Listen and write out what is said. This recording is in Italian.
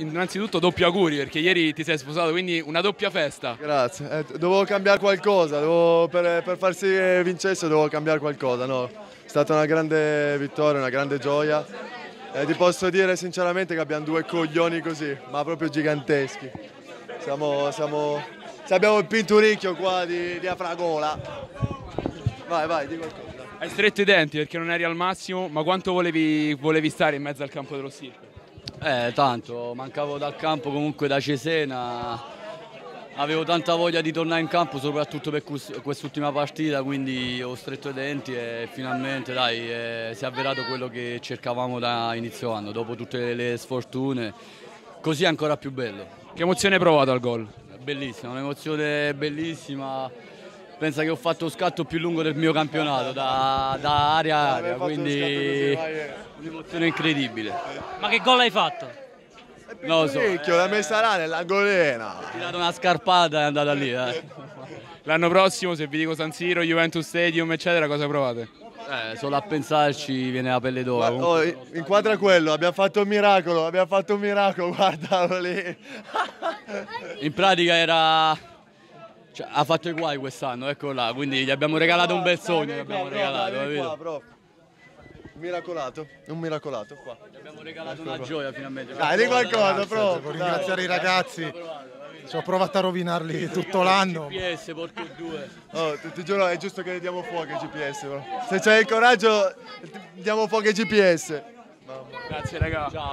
innanzitutto doppio auguri, perché ieri ti sei sposato, quindi una doppia festa. Grazie, dovevo cambiare qualcosa, per far sì che vincesse dovevo cambiare qualcosa, no? È stata una grande vittoria, una grande gioia. Ti posso dire sinceramente che abbiamo due coglioni così, ma proprio giganteschi. Abbiamo il pinturicchio qua di Afragola. Vai, vai, di qualcosa. Hai stretto i denti perché non eri al massimo, ma quanto volevi stare in mezzo al campo dello Stirpe? Tanto, mancavo dal campo comunque da Cesena, avevo tanta voglia di tornare in campo soprattutto per quest'ultima partita, quindi ho stretto i denti e finalmente dai, si è avverato quello che cercavamo da inizio anno, dopo tutte le sfortune, così è ancora più bello. Che emozione hai provato al gol? Bellissima, un'emozione bellissima. Pensa che ho fatto lo scatto più lungo del mio campionato, da area a area, quindi un'emozione incredibile. Ma che gol hai fatto? Non lo so. L'ha messa là nell'angolina. Ho tirato una scarpata e è andata lì. L'anno prossimo, se vi dico San Siro, Juventus Stadium, eccetera, cosa provate? Solo a pensarci viene la pelle d'oro. Oh, inquadra quello, abbiamo fatto un miracolo, guardalo lì. In pratica era... Cioè, ha fatto i guai quest'anno, ecco là, quindi gli abbiamo regalato un bel sogno, gli abbiamo regalato, miracolato, un miracolato qua. Gli abbiamo regalato una gioia finalmente. Dai, di qualcosa, proprio. Puoi ringraziare i ragazzi. Ci ho provato a rovinarli tutto l'anno. GPS, porco due. Oh, ti giuro, è giusto che diamo fuoco ai GPS, però. Se c'hai il coraggio, diamo fuoco ai GPS. Mamma. Grazie, raga. Ciao.